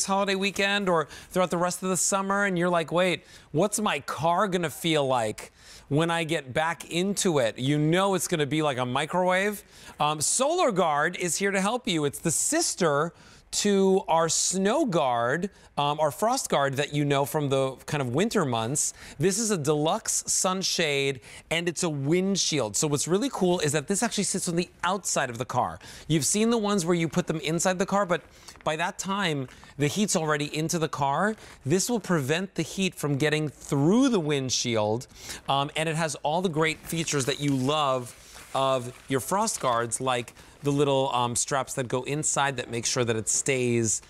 this holiday weekend or throughout the rest of the summer, and you're like, wait, what's my car gonna feel like when I get back into it? You know it's gonna be like a microwave. SolarGuard is here to help you. It's the sister to our Snow Guard, our Frost Guard that you know from the kind of winter months. This is a deluxe sunshade and it's a windshield. So what's really cool is that this actually sits on the outside of the car. You've seen the ones where you put them inside the car, but by that time, the heat's already into the car. This will prevent the heat from getting through the windshield, and it has all the great features that you love of your Frost Guards, like the little straps that go inside that make sure that it stays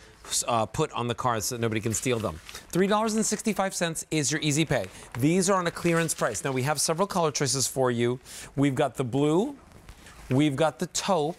put on the car so that nobody can steal them. $3.65 is your easy pay. These are on a clearance price. Now, we have several color choices for you. We've got the blue, we've got the taupe,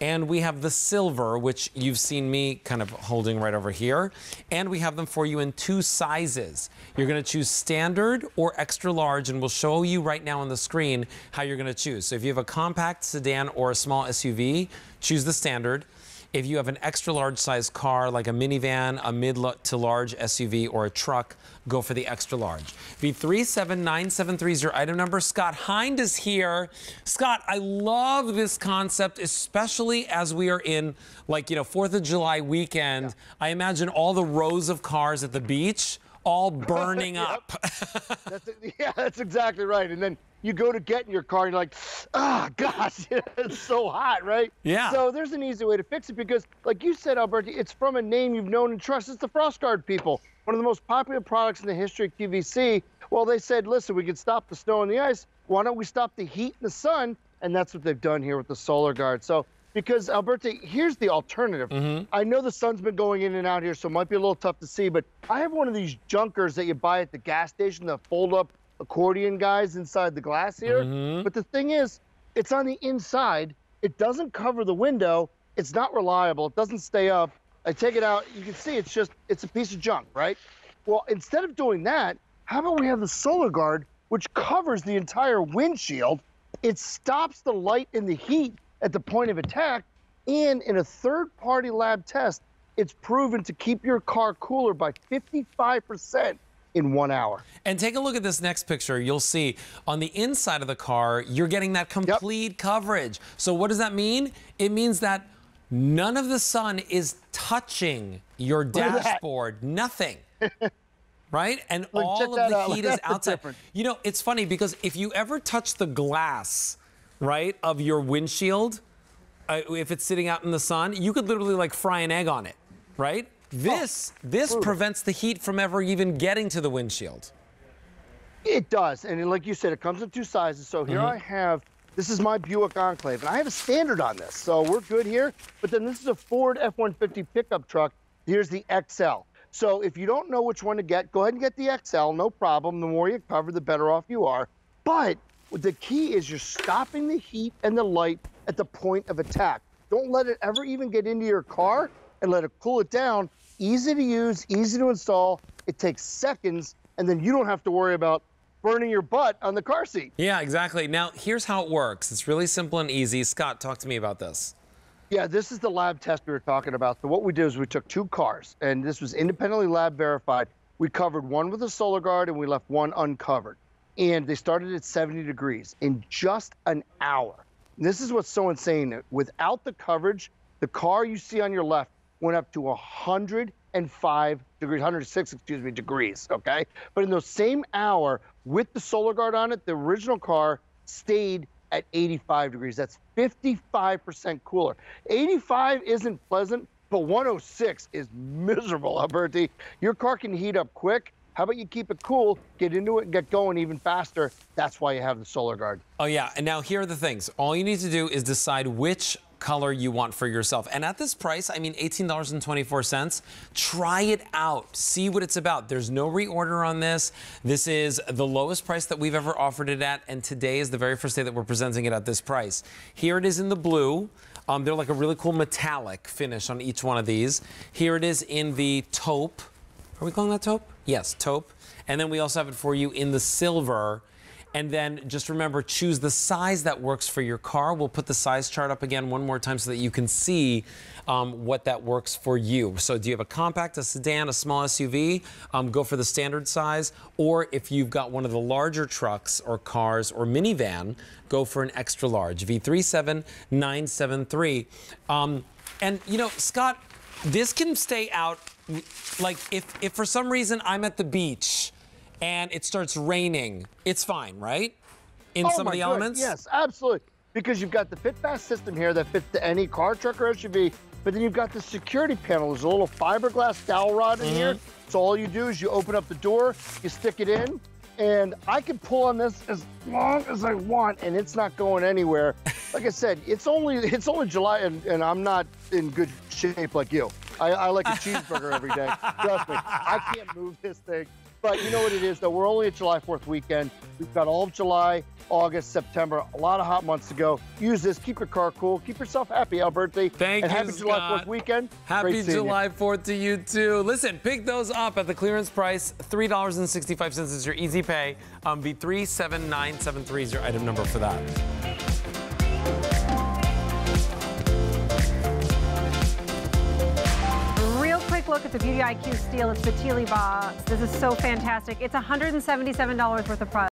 and we have the silver, which you've seen me kind of holding right over here. And we have them for you in two sizes. You're gonna choose standard or extra large, and we'll show you right now on the screen how you're gonna choose. So if you have a compact sedan or a small SUV, choose the standard. If you have an extra large size car, like a minivan, a mid to large SUV, or a truck, go for the extra large. V37973 is your item number. Scott Hind is here. Scott, I love this concept, especially as we are in, like, 4th of July weekend. Yeah. I imagine all the rows of cars at the beach all burning up. Yeah, that's exactly right. And then you go to get in your car and you're like, oh gosh, it's so hot, right? Yeah. So there's an easy way to fix it because, like you said, Alberti, it's from a name you've known and trust. It's the Frost Guard people. One of the most popular products in the history of QVC. Well, they said, listen, we can stop the snow and the ice. Why don't we stop the heat and the sun? And that's what they've done here with the Solar Guard. So, because, Alberti, here's the alternative. I know the sun's been going in and out here, so it might be a little tough to see, but I have one of these junkers that you buy at the gas station, the fold-up accordion guys inside the glass here. But the thing is, it's on the inside. It doesn't cover the window. It's not reliable. It doesn't stay up. I take it out. You can see it's just, it's a piece of junk, right? Well, instead of doing that, how about we have the Solar Guard, which covers the entire windshield. It stops the light and the heat at the point of attack. And in a third-party lab test, it's proven to keep your car cooler by 55% in 1 hour. And take a look at this next picture. You'll see on the inside of the car, you're getting that complete coverage. So what does that mean? It means that none of the sun is touching your dashboard, nothing. Right? And look, all of the heat is outside. You know, it's funny because if you ever touch the glass, right, of your windshield, if it's sitting out in the sun, you could literally like fry an egg on it, right? This prevents the heat from ever even getting to the windshield. It does, and like you said, it comes in two sizes. So here I have, this is my Buick Enclave, and I have a standard on this, so we're good here. But then this is a Ford F-150 pickup truck. Here's the XL. So if you don't know which one to get, go ahead and get the XL, no problem. The more you cover, the better off you are. But the key is you're stopping the heat and the light at the point of attack. Don't let it ever even get into your car and let it cool it down. Easy to use, easy to install. It takes seconds, and then you don't have to worry about burning your butt on the car seat. Yeah, exactly. Now, here's how it works. It's really simple and easy. Scott, talk to me about this. Yeah, this is the lab test we were talking about. So what we did is we took two cars, and this was independently lab verified. We covered one with a Solar Guard, and we left one uncovered. And they started at 70 degrees in just an hour. And this is what's so insane. Without the coverage, the car you see on your left went up to 105 degrees, 106, excuse me, degrees, okay? But in the same hour, with the Solar Guard on it, the original car stayed at 85 degrees. That's 55% cooler. 85 isn't pleasant, but 106 is miserable, Alberti. Your car can heat up quick. How about you keep it cool, get into it, and get going even faster? That's why you have the Solar Guard. Oh, yeah, and now here are the things. All you need to do is decide which color you want for yourself. And at this price, I mean, $18.24, try it out. See what it's about. There's no reorder on this. This is the lowest price that we've ever offered it at, and today is the very first day that we're presenting it at this price. Here it is in the blue. They're like a really cool metallic finish on each one of these. Here it is in the taupe. Are we calling that taupe? Yes, taupe. And then we also have it for you in the silver. And then just remember, choose the size that works for your car. We'll put the size chart up again one more time so that you can see what that works for you. So do you have a compact, a sedan, a small SUV? Go for the standard size. Or if you've got one of the larger trucks or cars or minivan, go for an extra large, V37973. And you know, Scott, this can stay out. Like if for some reason I'm at the beach and it starts raining, it's fine, right? In some of the elements? Yes, absolutely. Because you've got the FitFast system here that fits to any car, truck, or SUV, but then you've got the security panel. There's a little fiberglass dowel rod in here. So all you do is you open up the door, you stick it in, and I can pull on this as long as I want, and it's not going anywhere. Like I said, it's only July, and I'm not in good shape like you. I like a cheeseburger every day. Trust me, I can't move this thing. But you know what it is, though? We're only at July 4th weekend. We've got all of July, August, September, a lot of hot months to go. Use this. Keep your car cool. Keep yourself happy, Alberti. Thank you, Scott. Happy July 4th weekend. Happy July 4th to you, too. Listen, pick those up at the clearance price. $3.65 is your easy pay. V37973 is your item number for that. Look at the Beauty IQ Steel. It's the Tili Box. This is so fantastic. It's $177 worth of product.